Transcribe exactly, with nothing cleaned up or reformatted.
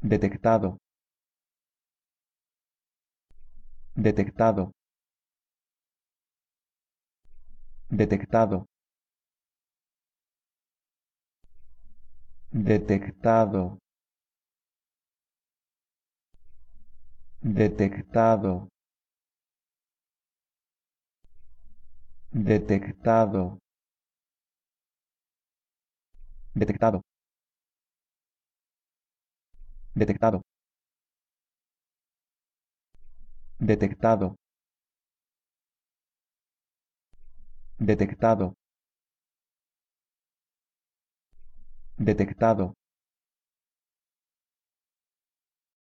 detectado, detectado, detectado, detectado, detectado, detectado, detectado, detectado, detectado, detectado, detectado,